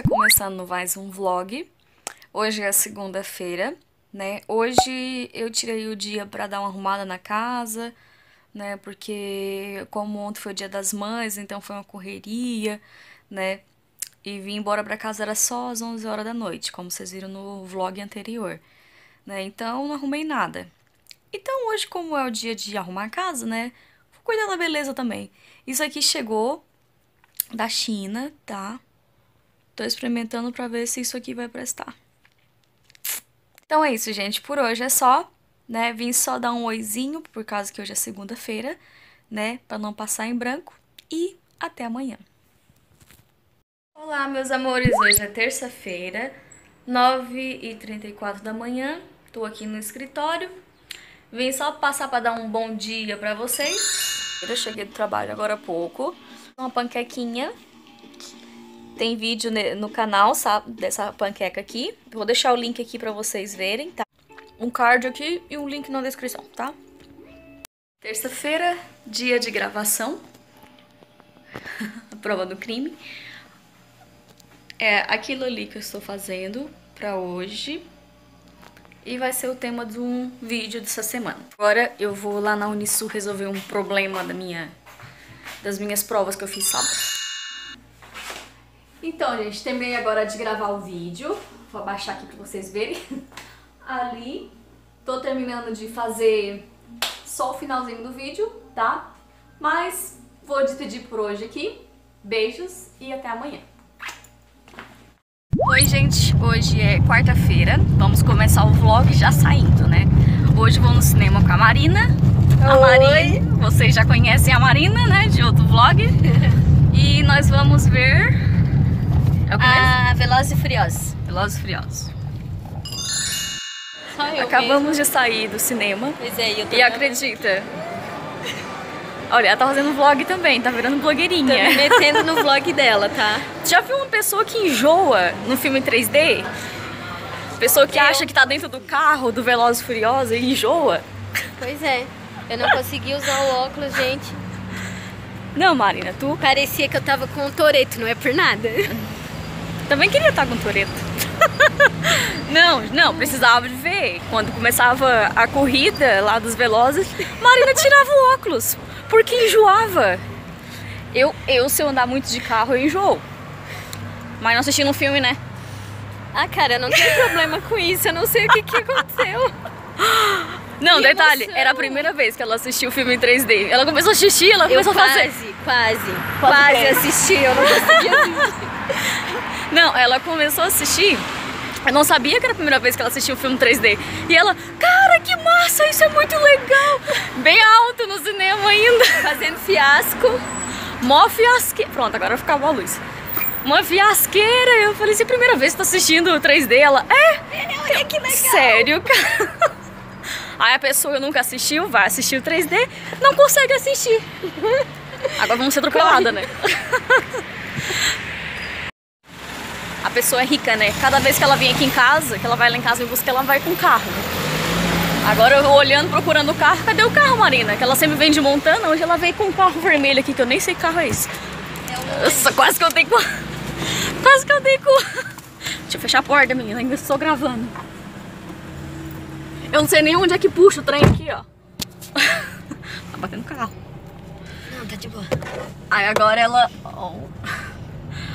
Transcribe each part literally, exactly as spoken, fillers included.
está começando mais um vlog. Hoje é segunda-feira, né? Hoje eu tirei o dia para dar uma arrumada na casa, né? Porque como ontem foi o dia das mães, então foi uma correria, né? E vim embora para casa, era só às onze horas da noite, como vocês viram no vlog anterior, né? Então não arrumei nada. Então hoje, como é o dia de arrumar a casa, né? Vou cuidar da beleza também. Isso aqui chegou da China, tá? Tô experimentando pra ver se isso aqui vai prestar. Então é isso, gente. Por hoje é só, né? Vim só dar um oizinho, por causa que hoje é segunda-feira, né? Pra não passar em branco. E até amanhã. Olá, meus amores. Hoje é terça-feira, nove e trinta e quatro da manhã. Tô aqui no escritório. Vim só passar pra dar um bom dia pra vocês. Eu cheguei do trabalho agora há pouco. Uma panquequinha. Tem vídeo no canal, sabe, dessa panqueca aqui. Vou deixar o link aqui pra vocês verem, tá? Um card aqui e um link na descrição, tá? Terça-feira, dia de gravação. A prova do crime. É aquilo ali que eu estou fazendo pra hoje. E vai ser o tema de um vídeo dessa semana. Agora eu vou lá na Unisul resolver um problema da minha... das minhas provas que eu fiz sábado. Então, gente, terminei agora de gravar o vídeo. Vou abaixar aqui pra vocês verem. Ali. Tô terminando de fazer só o finalzinho do vídeo, tá? Mas vou despedir por hoje aqui. Beijos e até amanhã. Oi, gente. Hoje é quarta-feira. Vamos começar o vlog já saindo, né? Hoje vou no cinema com a Marina. Oi. A Marina, vocês já conhecem a Marina, né? De outro vlog. E nós vamos ver... Ah, Velozes e Furiosos. Velozes e Furiosos. Acabamos mesmo de sair do cinema. Pois é, eu tô E acredita? Olha, ela tá fazendo vlog também, tá virando blogueirinha. Tô me metendo no vlog dela, tá? Já viu uma pessoa que enjoa no filme três D? Pessoa que eu... acha que tá dentro do carro do Velozes e Furiosos e enjoa? Pois é, eu não consegui usar o óculos, gente. Não, Marina, tu? Parecia que eu tava com um Toreto, não é por nada. Também queria estar com Toreto. Não, não, precisava de ver. Quando começava a corrida lá dos Velozes, Marina tirava o óculos, porque enjoava. Eu, eu se eu andar muito de carro, eu enjoo. Mas não assistindo um filme, né? Ah, cara, não tem problema com isso, eu não sei o que, que aconteceu. Não, que detalhe, emoção. Era a primeira vez que ela assistiu o filme em três D. Ela começou a assistir, ela começou eu a fazer. Quase, quase, quase, quase assisti, eu não conseguia assistir. Não, ela começou a assistir, eu não sabia que era a primeira vez que ela assistiu o filme três D. E ela, cara, que massa, isso é muito legal. Bem alto no cinema ainda. Fazendo fiasco. Mó fiasqueira. Pronto, agora ficava a luz. Uma fiasqueira. Eu falei, se é a primeira vez que tá assistindo o três D, ela, é? Olha que legal. Sério, cara. Aí a pessoa nunca assistiu, vai assistir o três D, não consegue assistir. Agora vamos ser atropelada, né? A pessoa é rica, né? Cada vez que ela vem aqui em casa, que ela vai lá em casa e busca, ela vai com o carro. Agora eu olhando, procurando o carro, cadê o carro, Marina? Que ela sempre vem de Montana, hoje ela veio com um carro vermelho aqui, que eu nem sei que carro é esse. Nossa, quase que eu dei com... Quase que eu dei com... Deixa eu fechar a porta, menina, ainda estou gravando. Eu não sei nem onde é que puxa o trem aqui, ó. Tá batendo o carro. Não, tá de boa. Aí agora ela... Oh.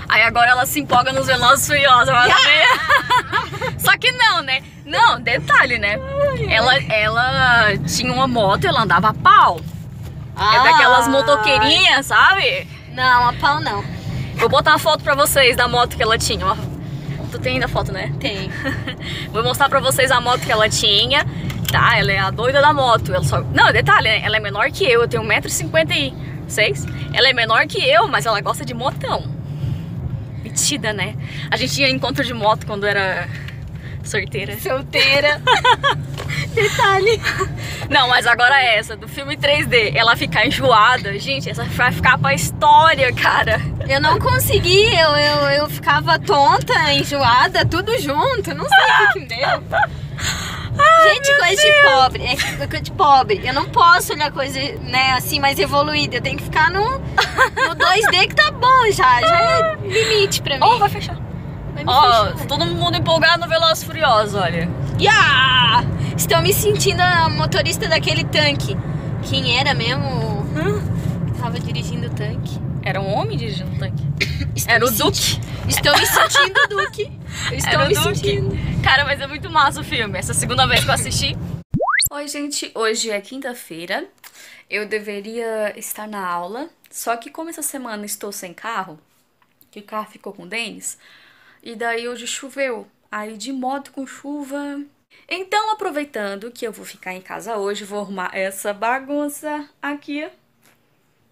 Aí agora ela se empolga nos Velozes e Furiosos, mas também... Só que não, né? Não, detalhe, né? Ela, ela tinha uma moto e ela andava a pau. Ah. É daquelas motoqueirinhas, sabe? Não, a pau não. Vou botar uma foto pra vocês da moto que ela tinha, ó. Tu tem ainda a foto, né? Tem. Vou mostrar pra vocês a moto que ela tinha. Tá, ela é a doida da moto. Ela só... Não, detalhe, ela é menor que eu. Eu tenho um metro e cinquenta e seis. Ela é menor que eu, mas ela gosta de motão. Metida, né? A gente tinha encontro de moto quando era solteira. Solteira. Detalhe. Não, mas agora essa, do filme três D, ela ficar enjoada, gente, essa vai ficar pra história, cara. Eu não consegui, eu, eu, eu ficava tonta, enjoada, tudo junto, não sei o que que deu. Ai, gente, coisa Deus. de pobre, é coisa de pobre. Eu não posso olhar coisa, né, assim, mais evoluída, eu tenho que ficar no, no dois D que tá bom já, já é limite pra mim. Oh, vai fechar. Ó, oh, todo mundo empolgado no Velozes e Furiosos, olha. Yeah! Estou me sentindo a motorista daquele tanque. Quem era mesmo que estava dirigindo o tanque? Era um homem dirigindo o tanque. Estou era o Duque. Estou me sentindo Duque. Estou era me Duque. sentindo. Cara, mas é muito massa o filme. Essa é a segunda vez que eu assisti. Oi, gente. Hoje é quinta-feira. Eu deveria estar na aula. Só que como essa semana estou sem carro, que o carro ficou com o Dennis, e daí hoje choveu. Aí de moto com chuva... Então, aproveitando que eu vou ficar em casa hoje, vou arrumar essa bagunça aqui,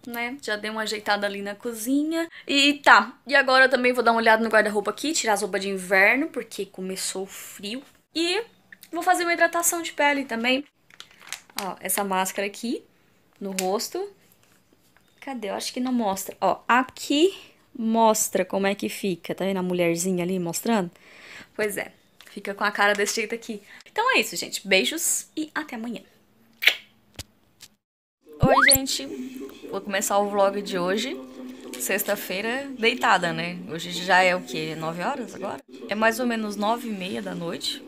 né? Já dei uma ajeitada ali na cozinha. E tá, e agora eu também vou dar uma olhada no guarda-roupa aqui, tirar as roupas de inverno, porque começou o frio. E vou fazer uma hidratação de pele também. Ó, essa máscara aqui no rosto. Cadê? Eu acho que não mostra. Ó, aqui mostra como é que fica. Tá vendo a mulherzinha ali mostrando? Pois é. Fica com a cara desse jeito aqui. Então é isso, gente. Beijos e até amanhã. Oi, gente. Vou começar o vlog de hoje. Sexta-feira deitada, né? Hoje já é o quê? nove horas agora? É mais ou menos nove e meia da noite.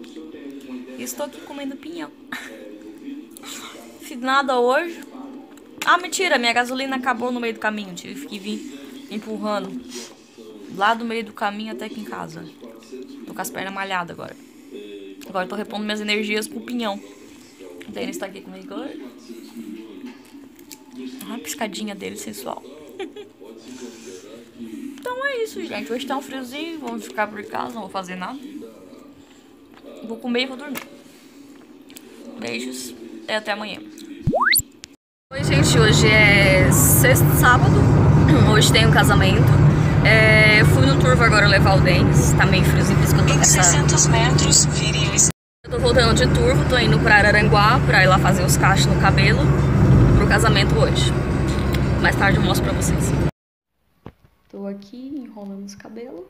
E estou aqui comendo pinhão. Fiz nada hoje. Ah, mentira. Minha gasolina acabou no meio do caminho. Tive que vir empurrando lá do meio do caminho até aqui em casa. Tô com as pernas malhadas agora. Agora eu tô repondo minhas energias com o pinhão. O Dennis tá aqui comigo agora. Ah, a piscadinha dele sensual. Então é isso, gente. Hoje tá um friozinho, vamos ficar por casa, não vou fazer nada. Vou comer e vou dormir. Beijos e até amanhã. Oi, gente. Hoje é sexta, sábado. Hoje tem um casamento. É, fui no turvo agora levar o Dennis. Tá meio friozinho, por isso que eu tô com seiscentos metros, vire à esquerda. Eu tô voltando de turvo, tô indo pra Araranguá pra ir lá fazer os cachos no cabelo pro casamento hoje. Mais tarde eu mostro pra vocês. Tô aqui enrolando os cabelos.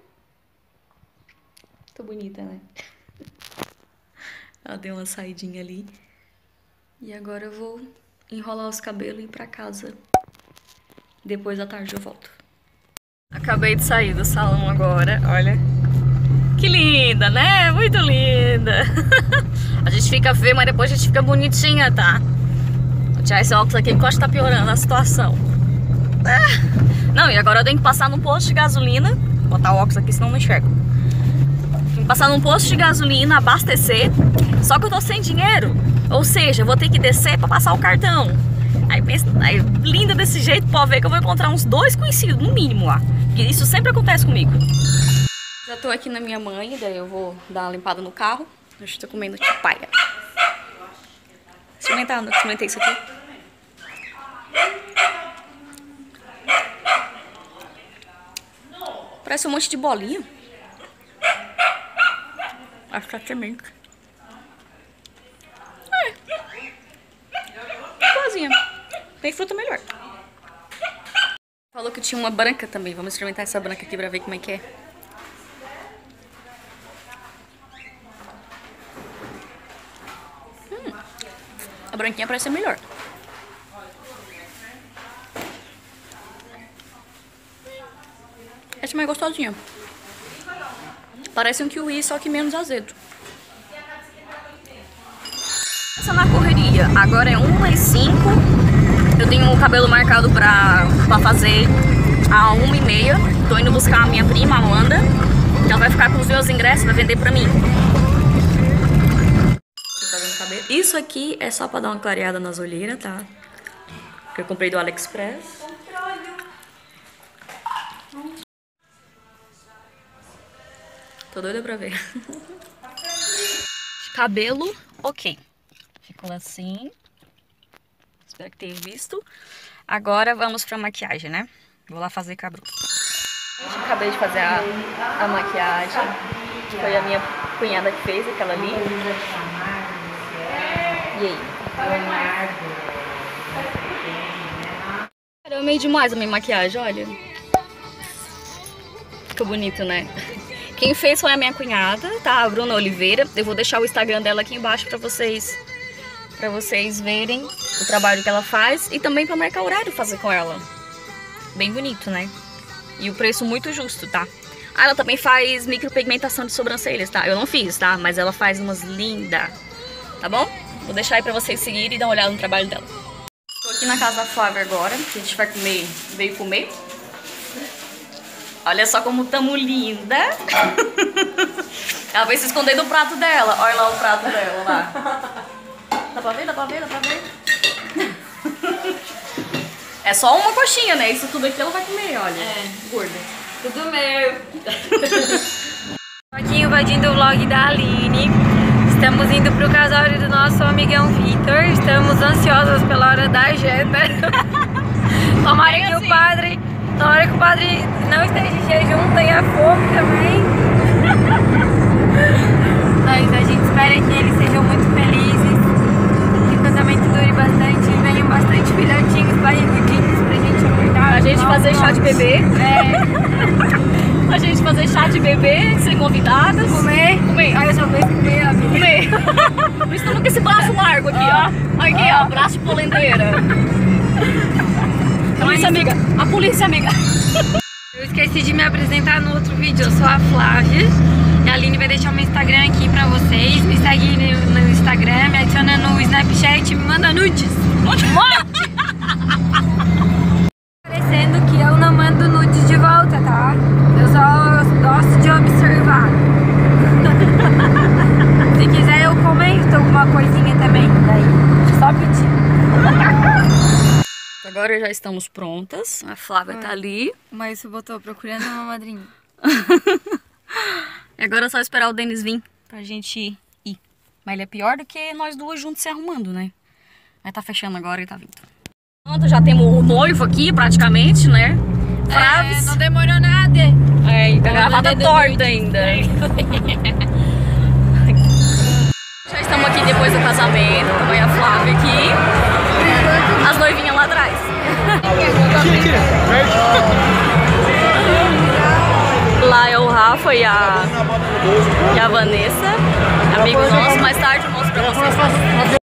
Tô bonita, né? Ela deu uma saidinha ali. E agora eu vou enrolar os cabelos e ir pra casa. Depois da tarde eu volto. Acabei de sair do salão agora, olha. Que linda, né? Muito linda. A gente fica feia, mas depois a gente fica bonitinha, tá? Vou tirar esse óculos aqui, que eu acho que tá piorando a situação. Não, e agora eu tenho que passar num posto de gasolina. Vou botar o óculos aqui, senão não enxergo. Tenho que passar num posto de gasolina, abastecer. Só que eu tô sem dinheiro. Ou seja, eu vou ter que descer pra passar o cartão. Aí, pensa, aí linda desse jeito, pode ver que eu vou encontrar uns dois conhecidos, no mínimo lá. E isso sempre acontece comigo. Já tô aqui na minha mãe, daí eu vou dar uma limpada no carro. Eu estou comendo tipaia. Experimentar, não experimentei isso aqui. Parece um monte de bolinha. Acho que tá tremendo. Tem fruta melhor. Falou que tinha uma branca também. Vamos experimentar essa branca aqui pra ver como é que é. Hum, a branquinha parece ser melhor. Essa é mais gostosinha. Parece um kiwi, só que menos azedo. Essa na correria. Agora é uma e cinco. Eu tenho o cabelo marcado pra, pra fazer a uma e meia. Tô indo buscar a minha prima, Amanda. Ela vai ficar com os meus ingressos, vai vender pra mim. Isso aqui é só pra dar uma clareada nas olheiras, tá? Que eu comprei do AliExpress. Tô doida pra ver. Cabelo, ok. Ficou assim. Espero que tenha visto. Agora vamos pra maquiagem, né? Vou lá fazer cabelo. Acabei de fazer a, a maquiagem. Foi a minha cunhada que fez, aquela ali. E aí? Cara, eu amei demais a minha maquiagem, olha. Ficou bonito, né? Quem fez foi a minha cunhada, tá? A Bruna Oliveira. Eu vou deixar o Instagram dela aqui embaixo pra vocês... Pra vocês verem o trabalho que ela faz. E também pra marcar horário fazer com ela. Bem bonito, né? E o preço muito justo, tá? Ah, ela também faz micropigmentação de sobrancelhas, tá? Eu não fiz, tá? Mas ela faz umas lindas, tá bom? Vou deixar aí pra vocês seguirem e dar uma olhada no trabalho dela. Tô aqui na casa da Flávia agora, que a gente vai comer, veio comer. Olha só como tamo linda. Ela vai se esconder do prato dela. Olha lá o prato dela, lá. Dá pra ver, dá pra ver, dá pra ver. É só uma coxinha, né? Isso tudo aqui ela vai comer, olha. É, gorda. Tudo meu. Tô aqui invadindo o vlog da Aline. Estamos indo pro casório do nosso amigão Vitor. Estamos ansiosas pela hora da janta. Tomara que o padre... Tomara que o padre não esteja em jejum, tenha fome também. Mas a gente espera que eles sejam muito felizes, que o casamento dure bastante e venham bastante filhotinhos, barrigudinhos pra gente acordar. A gente fazer chá de bebê. É. A gente fazer chá de bebê, ser convidadas. Comer. Comer. Aí eu só vejo comer, amiga. Comer. Por isso que eu tô com esse braço largo aqui, ó. Aqui, ó, braço de polendeira. A polícia amiga, a polícia amiga. Eu esqueci de me apresentar no outro vídeo, eu sou a Flávia. E a Aline vai deixar o meu Instagram aqui pra vocês. Me segue no, no Instagram, me adiciona no Snapchat, me manda nudes. Parecendo que eu não mando nudes de volta, tá? Eu só gosto de observar. Se quiser eu comento alguma coisinha também. Daí, só pedir. Agora já estamos prontas, a Flávia ah, tá ali. Mas você botou procurando uma madrinha. E agora é só esperar o Dennis vir pra gente ir. Mas ele é pior do que nós duas juntos se arrumando, né? Mas tá fechando agora e tá vindo. Pronto, já temos o noivo aqui praticamente, né? Fraves. É, não demorou nada. É, tá gravada torta ainda. Já estamos aqui depois do casamento, também a Flávia aqui. As noivinhas lá atrás. Lá é o Rafa e a, e a Vanessa, amigos nossos. Mais tarde eu mostro pra vocês. Tá?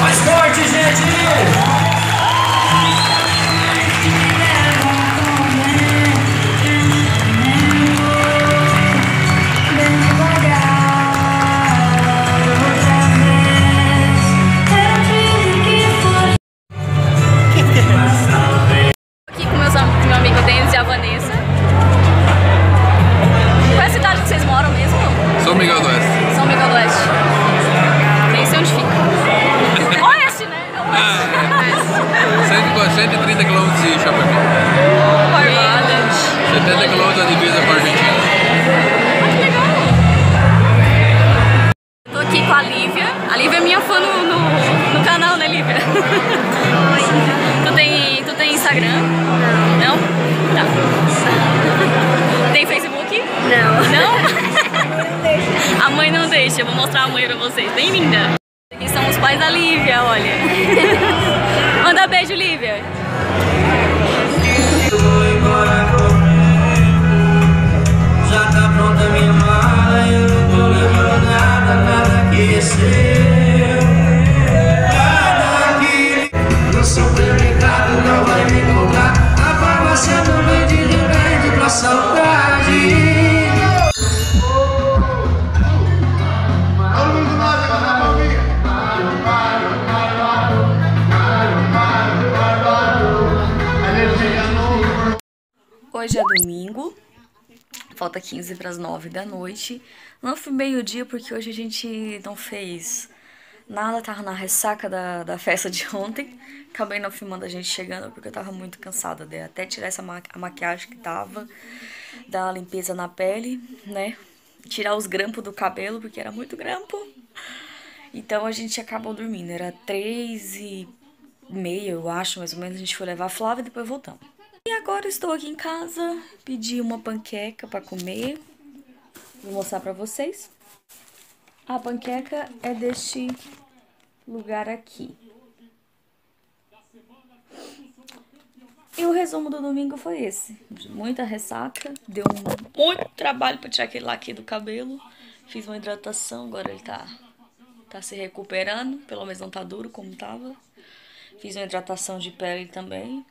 Mais forte, gente! Eu vou mostrar a mãe pra vocês, bem linda. E são os pais da Lívia, olha. Manda beijo, Lívia. Já tá pronta minha mala, eu não tô levando nada, nada que é seu. Nada que no supermercado não vai me comprar, a farmácia não vai de remédio pra saudade. Hoje é domingo, falta quinze para as nove da noite. Não fui meio-dia porque hoje a gente não fez nada, tava na ressaca da, da festa de ontem. Acabei não filmando a gente chegando porque eu tava muito cansada, de até tirar essa ma a maquiagem que tava, dar a limpeza na pele, né? Tirar os grampos do cabelo porque era muito grampo. Então a gente acabou dormindo, era três e meia eu acho, mais ou menos. A gente foi levar a Flávia e depois voltamos. E agora estou aqui em casa, pedi uma panqueca para comer, vou mostrar para vocês. A panqueca é deste lugar aqui. E o resumo do domingo foi esse, muita ressaca, deu muito trabalho para tirar aquele laque do cabelo, fiz uma hidratação, agora ele tá, tá se recuperando, pelo menos não tá duro como tava. Fiz uma hidratação de pele também.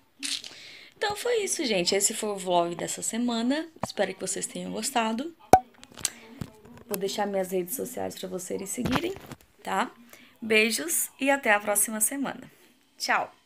Então foi isso, gente. Esse foi o vlog dessa semana. Espero que vocês tenham gostado. Vou deixar minhas redes sociais pra vocês seguirem, tá? Beijos e até a próxima semana. Tchau!